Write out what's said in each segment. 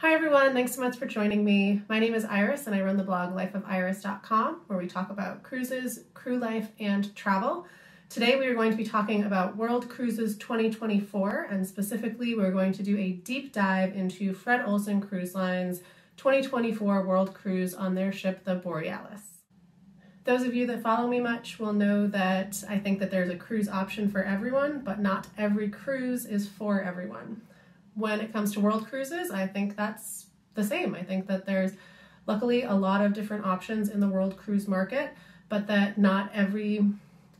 Hi everyone, thanks so much for joining me. My name is Iris and I run the blog lifeofiris.com where we talk about cruises, crew life, and travel. Today we are going to be talking about World Cruises 2024, and specifically we're going to do a deep dive into Fred Olsen Cruise Lines' 2024 World Cruise on their ship, the Borealis. Those of you that follow me much will know that I think that there's a cruise option for everyone, but not every cruise is for everyone. When it comes to world cruises, I think that's the same. I think that there's luckily a lot of different options in the world cruise market, but that not every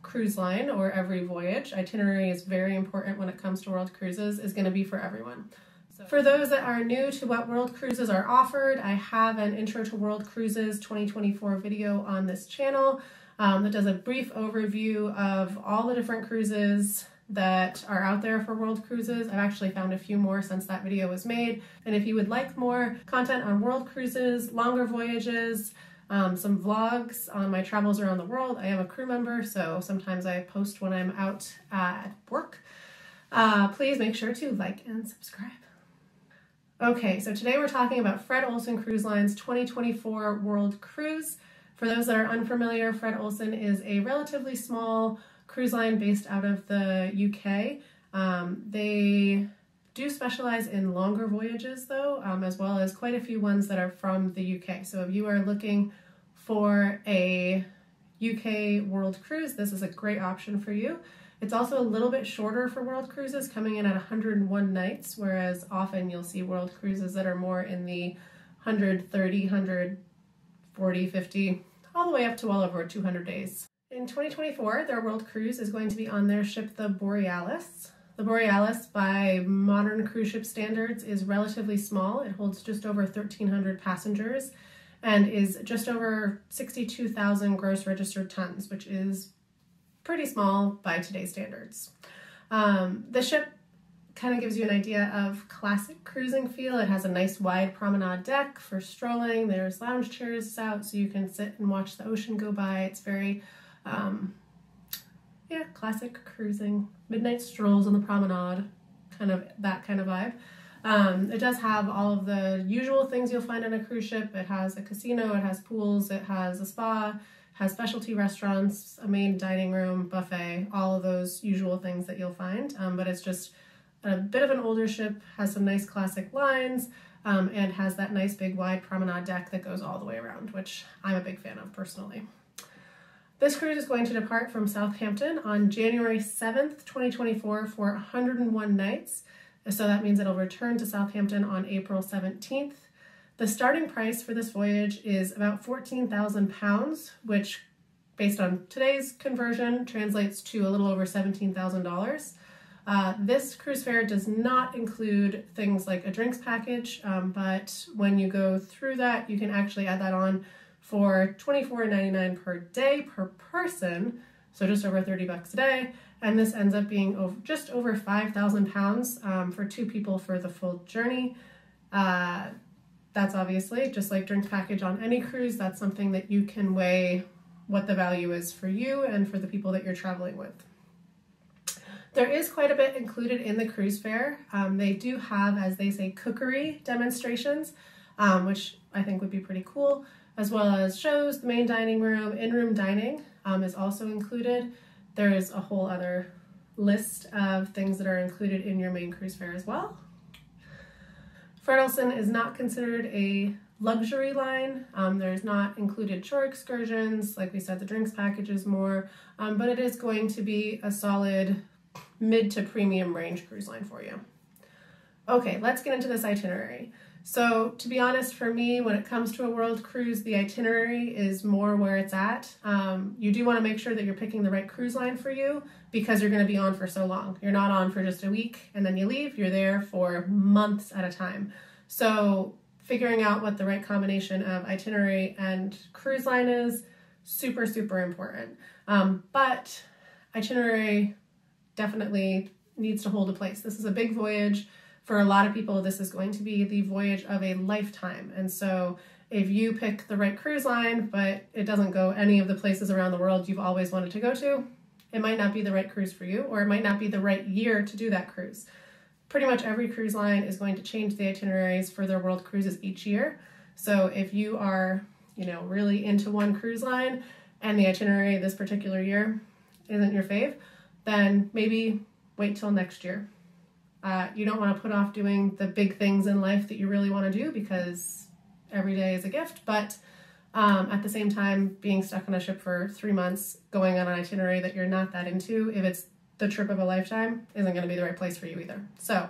cruise line or every voyage, itinerary is very important when it comes to world cruises, is going to be for everyone. So for those that are new to what world cruises are offered, I have an Intro to World Cruises 2024 video on this channel that does a brief overview of all the different cruises that are out there for world cruises. I've actually found a few more since that video was made. And if you would like more content on world cruises, longer voyages, some vlogs on my travels around the world, I am a crew member, so sometimes I post when I'm out at work. Please make sure to like and subscribe. Okay, so today we're talking about Fred Olsen Cruise Lines' 2024 World Cruise. For those that are unfamiliar, Fred Olsen is a relatively small cruise line based out of the UK. They do specialize in longer voyages though, as well as quite a few ones that are from the UK. So if you are looking for a UK world cruise, this is a great option for you. It's also a little bit shorter for world cruises, coming in at 101 nights, whereas often you'll see world cruises that are more in the 130, 140, 50, all the way up to well over 200 days. In 2024, their world cruise is going to be on their ship, the Borealis. The Borealis, by modern cruise ship standards, is relatively small. It holds just over 1,300 passengers and is just over 62,000 gross registered tons, which is pretty small by today's standards. The ship kind of gives you an idea of classic cruising feel. It has a nice wide promenade deck for strolling. There's lounge chairs out so you can sit and watch the ocean go by. It's very yeah, classic cruising, midnight strolls on the promenade, kind of that kind of vibe. It does have all of the usual things you'll find on a cruise ship. It has a casino, it has pools, it has a spa, it has specialty restaurants, a main dining room, buffet, all of those usual things that you'll find. But it's just a bit of an older ship, has some nice classic lines, and has that nice big wide promenade deck that goes all the way around, which I'm a big fan of personally. This cruise is going to depart from Southampton on January 7th, 2024 for 101 nights. So that means it'll return to Southampton on April 17th. The starting price for this voyage is about £14,000, which based on today's conversion translates to a little over $17,000. This cruise fare does not include things like a drinks package, but when you go through that, you can actually add that on for $24.99 per day per person, so just over 30 bucks a day, and this ends up being over, just over £5,000 for two people for the full journey. That's obviously, just like drinks package on any cruise, that's something that you can weigh what the value is for you and for the people that you're traveling with. There is quite a bit included in the cruise fare. They do have, as they say, cookery demonstrations, which I think would be pretty cool, as well as shows. The main dining room, in-room dining is also included. There is a whole other list of things that are included in your main cruise fare as well. Fred Olsen is not considered a luxury line. There's not included shore excursions. Like we said, the drinks package is more, but it is going to be a solid mid to premium range cruise line for you. Okay, let's get into this itinerary. So to be honest, for me, when it comes to a world cruise, the itinerary is more where it's at. You do want to make sure that you're picking the right cruise line for you because you're going to be on for so long. You're not on for just a week and then you leave. You're there for months at a time. So figuring out what the right combination of itinerary and cruise line is super, super important. But itinerary definitely needs to hold a place. This is a big voyage. For a lot of people, this is going to be the voyage of a lifetime. And so if you pick the right cruise line, but it doesn't go any of the places around the world you've always wanted to go to, it might not be the right cruise for you, or it might not be the right year to do that cruise. pretty much every cruise line is going to change the itineraries for their world cruises each year. So if you are, you know, really into one cruise line and the itinerary this particular year isn't your fave, then maybe wait till next year. You don't want to put off doing the big things in life that you really want to do, because every day is a gift, but at the same time, being stuck on a ship for 3 months, going on an itinerary that you're not that into, if it's the trip of a lifetime, isn't going to be the right place for you either. So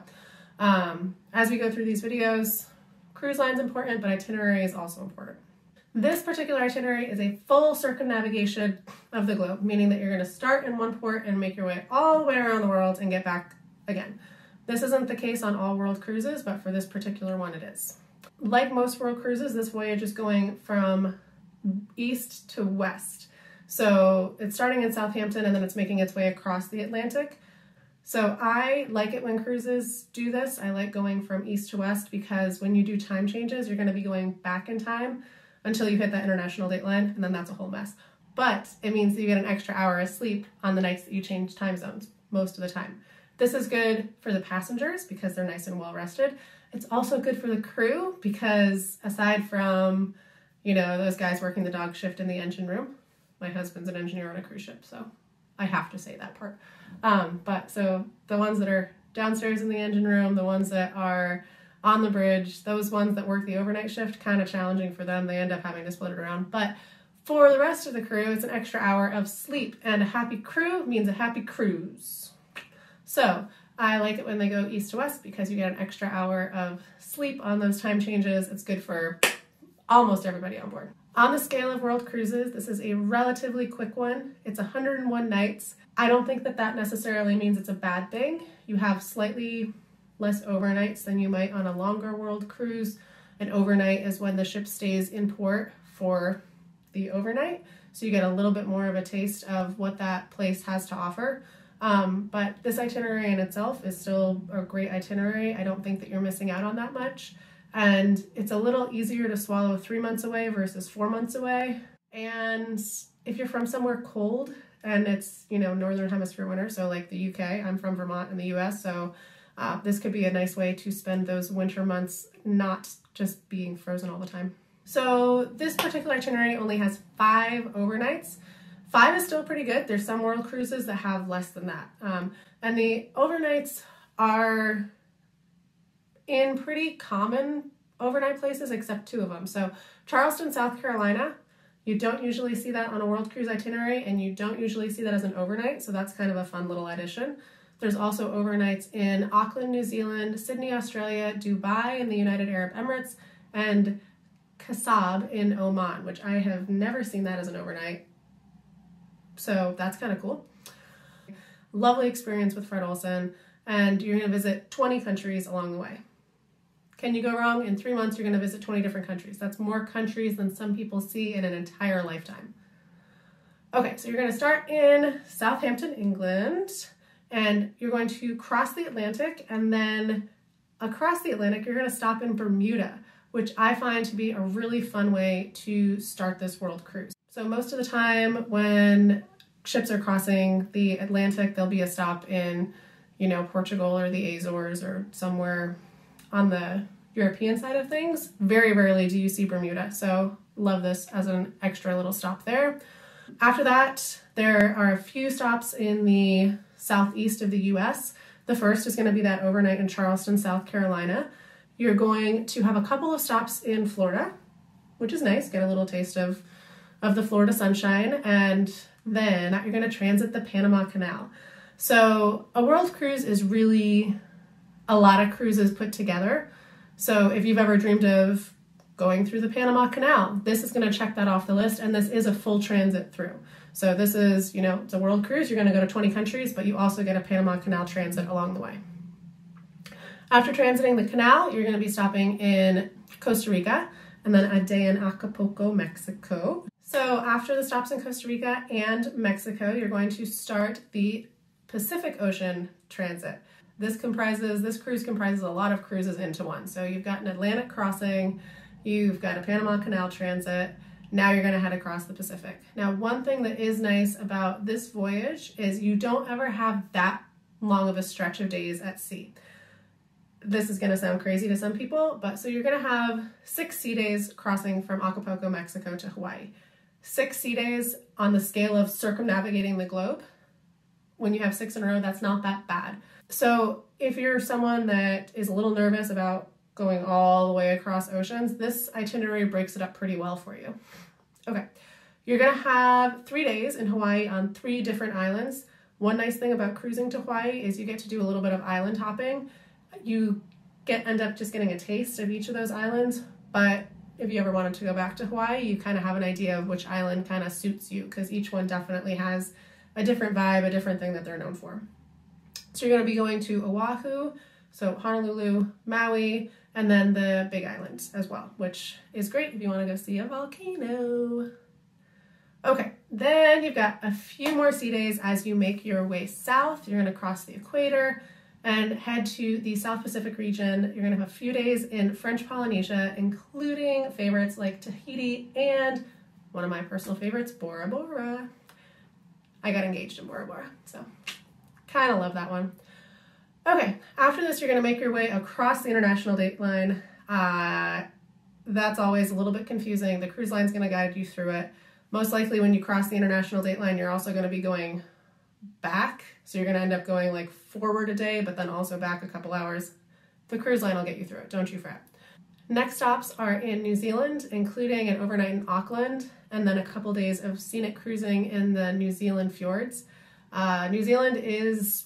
as we go through these videos, cruise line's important, but itinerary is also important. This particular itinerary is a full circumnavigation of the globe, meaning that you're going to start in one port and make your way all the way around the world and get back again. This isn't the case on all world cruises, but for this particular one it is. Like most world cruises, this voyage is going from east to west. So it's starting in Southampton and then it's making its way across the Atlantic. So I like it when cruises do this. I like going from east to west, because when you do time changes, you're going to be going back in time until you hit that international date line, and then that's a whole mess. But it means that you get an extra hour of sleep on the nights that you change time zones most of the time. This is good for the passengers because they're nice and well rested. It's also good for the crew because, aside from, you know, those guys working the dog shift in the engine room, my husband's an engineer on a cruise ship, so I have to say that part. But so the ones that are downstairs in the engine room, the ones that are on the bridge, those ones that work the overnight shift, kind of challenging for them. They end up having to split it around. But for the rest of the crew, it's an extra hour of sleep, and a happy crew means a happy cruise. So I like it when they go east to west because you get an extra hour of sleep on those time changes. It's good for almost everybody on board. On the scale of world cruises, this is a relatively quick one. It's 101 nights. I don't think that that necessarily means it's a bad thing. You have slightly less overnights than you might on a longer world cruise. An overnight is when the ship stays in port for the overnight, so you get a little bit more of a taste of what that place has to offer. But this itinerary in itself is still a great itinerary. I don't think that you're missing out on that much. And it's a little easier to swallow 3 months away versus 4 months away. And if you're from somewhere cold, and it's, you know, Northern Hemisphere winter, so like the UK, I'm from Vermont in the US, so this could be a nice way to spend those winter months not just being frozen all the time. So this particular itinerary only has 5 overnights. 5 is still pretty good. There's some world cruises that have less than that. And the overnights are in pretty common overnight places, except 2 of them. So Charleston, South Carolina, you don't usually see that on a world cruise itinerary, and you don't usually see that as an overnight, so that's kind of a fun little addition. There's also overnights in Auckland, New Zealand, Sydney, Australia, Dubai in the United Arab Emirates, and Qasab in Oman, which I have never seen that as an overnight, so that's kind of cool. Lovely experience with Fred Olsen, and you're going to visit 20 countries along the way. Can you go wrong? In 3 months, you're going to visit 20 different countries. That's more countries than some people see in an entire lifetime. Okay, so you're going to start in Southampton, England, and you're going to cross the Atlantic, and then across the Atlantic, you're going to stop in Bermuda, which I find to be a really fun way to start this world cruise. So most of the time when ships are crossing the Atlantic, there'll be a stop in, you know, Portugal or the Azores or somewhere on the European side of things. Very rarely do you see Bermuda, so love this as an extra little stop there. After that, there are a few stops in the southeast of the US. The first is going to be that overnight in Charleston, South Carolina. You're going to have a couple of stops in Florida, which is nice, get a little taste of the Florida sunshine, and then you're going to transit the Panama Canal. So a world cruise is really a lot of cruises put together. So if you've ever dreamed of going through the Panama Canal, this is going to check that off the list, and this is a full transit through. So this is, you know, it's a world cruise. You're going to go to 20 countries, but you also get a Panama Canal transit along the way. After transiting the canal, you're going to be stopping in Costa Rica and then a day in Acapulco, Mexico. So after the stops in Costa Rica and Mexico, you're going to start the Pacific Ocean transit. This cruise comprises a lot of cruises into one. So you've got an Atlantic crossing, you've got a Panama Canal transit, now you're going to head across the Pacific. Now, one thing that is nice about this voyage is you don't ever have that long of a stretch of days at sea. This is going to sound crazy to some people, but so you're going to have 6 sea days crossing from Acapulco, Mexico to Hawaii. 6 sea days on the scale of circumnavigating the globe. When you have 6 in a row, that's not that bad. So if you're someone that is a little nervous about going all the way across oceans, this itinerary breaks it up pretty well for you. Okay, you're gonna have 3 days in Hawaii on 3 different islands. One nice thing about cruising to Hawaii is you get to do a little bit of island hopping. You end up just getting a taste of each of those islands, but if you ever wanted to go back to Hawaii, you kind of have an idea of which island kind of suits you, because each one definitely has a different vibe, a different thing that they're known for. So you're going to be going to Oahu, so Honolulu, Maui, and then the Big Island as well, which is great if you want to go see a volcano. Okay, then you've got a few more sea days as you make your way south. You're going to cross the equator and head to the South Pacific region. You're going to have a few days in French Polynesia, including favorites like Tahiti and one of my personal favorites, Bora Bora. I got engaged in Bora Bora, so kind of love that one. Okay, after this, you're going to make your way across the international date line. That's always a little bit confusing. The cruise line's going to guide you through it. Most likely when you cross the international date line, you're also going to be going back. So you're going to end up going like forward a day, but then also back a couple hours. The cruise line will get you through it, don't you fret. Next stops are in New Zealand, including an overnight in Auckland, and then a couple days of scenic cruising in the New Zealand fjords. New Zealand is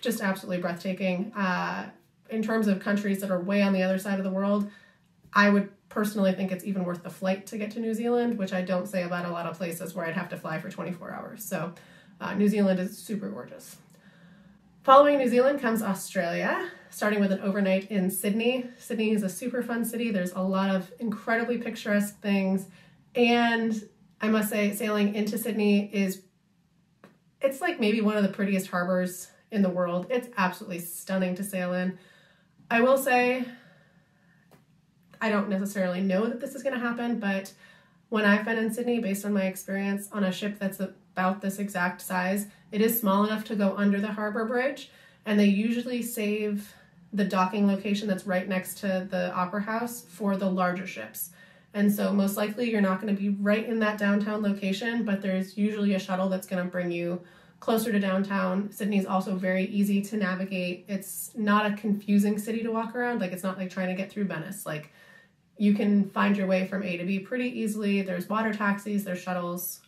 just absolutely breathtaking. In terms of countries that are way on the other side of the world, I would personally think it's even worth the flight to get to New Zealand, which I don't say about a lot of places where I'd have to fly for 24 hours. So New Zealand is super gorgeous. Following New Zealand comes Australia, starting with an overnight in Sydney. Sydney is a super fun city. There's a lot of incredibly picturesque things. And I must say, sailing into Sydney is, it's like maybe one of the prettiest harbors in the world. It's absolutely stunning to sail in. I will say, I don't necessarily know that this is going to happen, but when I've been in Sydney, based on my experience on a ship that's about this exact size, it is small enough to go under the harbor bridge, and they usually save the docking location that's right next to the Opera House for the larger ships. And so most likely you're not going to be right in that downtown location, but there's usually a shuttle that's going to bring you closer to downtown. Sydney is also very easy to navigate. It's not a confusing city to walk around. Like, it's not like trying to get through Venice. Like, you can find your way from A to B pretty easily. There's water taxis, there's shuttles.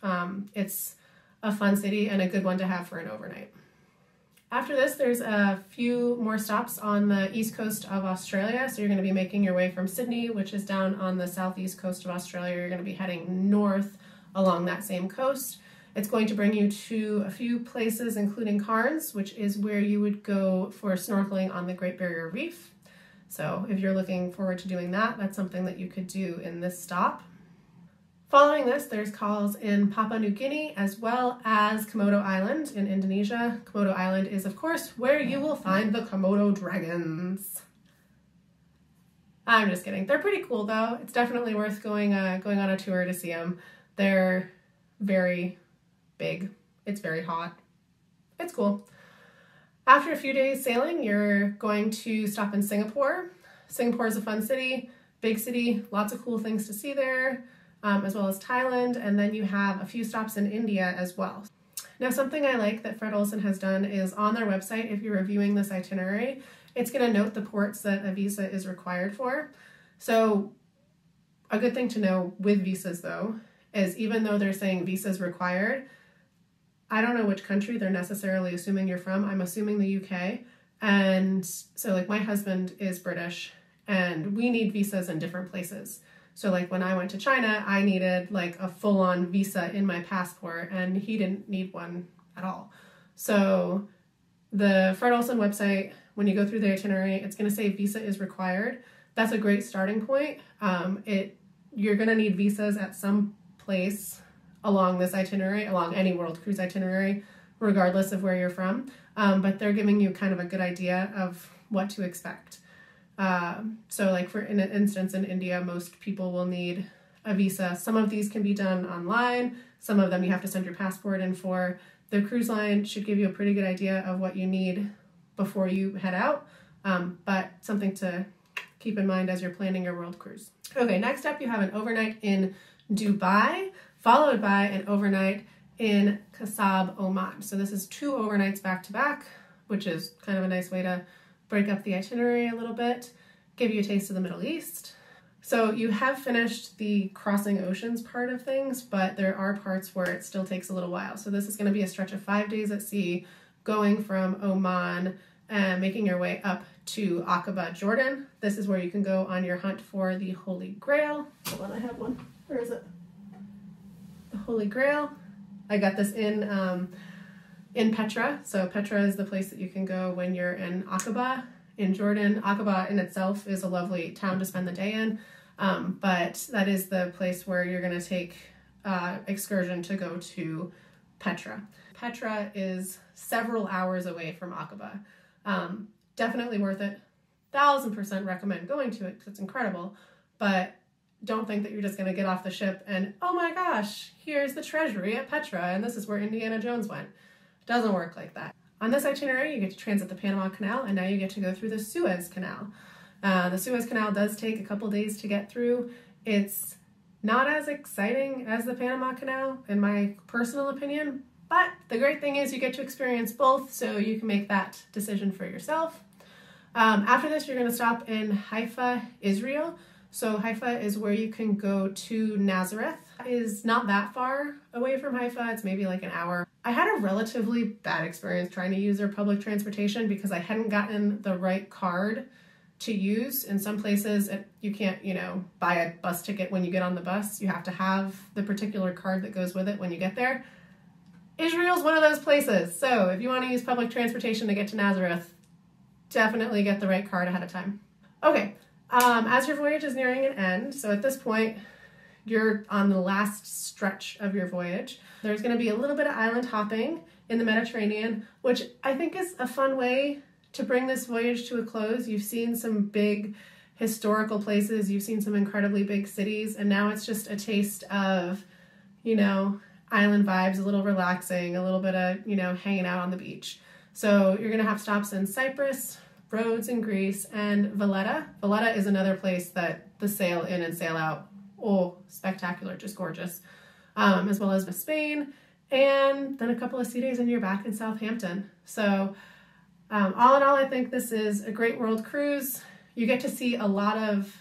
It's a fun city and a good one to have for an overnight. After this, there's a few more stops on the east coast of Australia. So you're going to be making your way from Sydney, which is down on the southeast coast of Australia. You're going to be heading north along that same coast. It's going to bring you to a few places, including Cairns, which is where you would go for snorkeling on the Great Barrier Reef. So if you're looking forward to doing that, that's something that you could do in this stop. Following this, there's calls in Papua New Guinea as well as Komodo Island in Indonesia. Komodo Island is, of course, where you will find the Komodo dragons. I'm just kidding. They're pretty cool, though. It's definitely worth going on a tour to see them. They're very big. It's very hot. It's cool. After a few days sailing, you're going to stop in Singapore. Singapore is a fun city, big city, lots of cool things to see there. As well as Thailand, and then you have a few stops in India as well. Now, something I like that Fred Olsen has done is on their website, if you're reviewing this itinerary, it's going to note the ports that a visa is required for. So a good thing to know with visas, though, is even though they're saying visas required, I don't know which country they're necessarily assuming you're from. I'm assuming the UK. And so, like, my husband is British, and we need visas in different places. So like when I went to China, I needed like a full-on visa in my passport, and he didn't need one at all. So the Fred Olsen website, when you go through the itinerary, it's going to say visa is required. That's a great starting point. You're going to need visas at some place along this itinerary, along any world cruise itinerary, regardless of where you're from. But they're giving you kind of a good idea of what to expect. So like for in an instance in India, most people will need a visa. Some of these can be done online. Some of them you have to send your passport in for. The cruise line should give you a pretty good idea of what you need before you head out. but something to keep in mind as you're planning your world cruise. Okay, next up you have an overnight in Dubai, followed by an overnight in Qasab, Oman. So this is 2 overnights back to back, which is kind of a nice way to break up the itinerary a little bit, give you a taste of the Middle East. So you have finished the crossing oceans part of things, but there are parts where it still takes a little while. So this is going to be a stretch of 5 days at sea, going from Oman and making your way up to Aqaba, Jordan. This is where you can go on your hunt for the Holy Grail. Hold on, I have one. Where is it? The Holy Grail. I got this in Petra. So Petra is the place that you can go when you're in Aqaba, in Jordan. Aqaba in itself is a lovely town to spend the day in, but that is the place where you're going to take excursion to go to Petra. Petra is several hours away from Aqaba. Definitely worth it. 1000% recommend going to it because it's incredible, but don't think that you're just going to get off the ship and, oh my gosh, here's the treasury at Petra and this is where Indiana Jones went. It doesn't work like that. On this itinerary, you get to transit the Panama Canal and now you get to go through the Suez Canal. The Suez Canal does take a couple days to get through. It's not as exciting as the Panama Canal, in my personal opinion, but the great thing is you get to experience both, so you can make that decision for yourself. After this, you're going to stop in Haifa, Israel. So Haifa is where you can go to Nazareth. It is not that far away from Haifa. It's maybe like an hour. I had a relatively bad experience trying to use their public transportation because I hadn't gotten the right card to use. In some places, you can't, buy a bus ticket when you get on the bus. You have to have the particular card that goes with it when you get there. Israel's one of those places, so if you want to use public transportation to get to Nazareth, definitely get the right card ahead of time. Okay, as your voyage is nearing an end, so at this point, you're on the last stretch of your voyage. There's going to be a little bit of island hopping in the Mediterranean, which I think is a fun way to bring this voyage to a close. You've seen some big historical places, you've seen some incredibly big cities, and now it's just a taste of, island vibes, a little relaxing, a little bit of, hanging out on the beach. So you're going to have stops in Cyprus, Rhodes in Greece, and Valletta. Valletta is another place that the sail in and sail out, oh, spectacular, just gorgeous, as well as Spain, and then a couple of sea days and you're back in Southampton. So all in all, I think this is a great world cruise. You get to see a lot of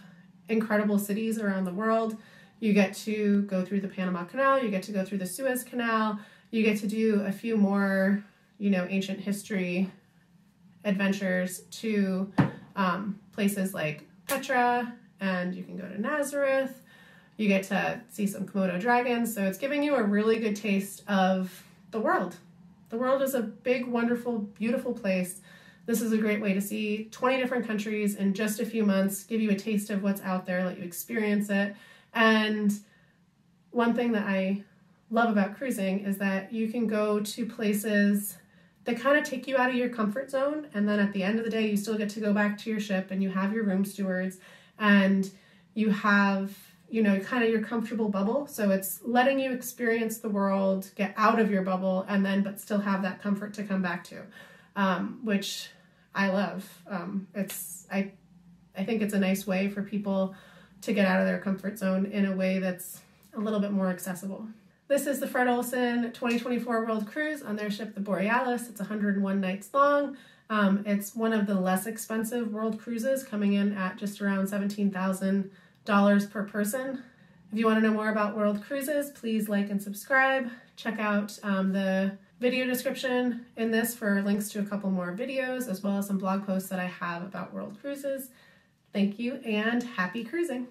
incredible cities around the world. You get to go through the Panama Canal, you get to go through the Suez Canal, you get to do a few more, ancient history adventures to places like Petra, and you can go to Nazareth. You get to see some Komodo dragons, so it's giving you a really good taste of the world. The world is a big, wonderful, beautiful place. This is a great way to see 20 different countries in just a few months, give you a taste of what's out there, let you experience it. And one thing that I love about cruising is that you can go to places that kind of take you out of your comfort zone, and then at the end of the day you still get to go back to your ship and you have your room stewards and you have, kind of your comfortable bubble. So it's letting you experience the world, get out of your bubble, and then but still have that comfort to come back to, which I love. I think it's a nice way for people to get out of their comfort zone in a way that's a little bit more accessible. This is the Fred Olsen 2024 World Cruise on their ship, the Borealis. It's 101 nights long. It's one of the less expensive world cruises, coming in at just around $17,000 per person. If you want to know more about world cruises, please like and subscribe. Check out the video description in this for links to a couple more videos, as well as some blog posts that I have about world cruises. Thank you and happy cruising!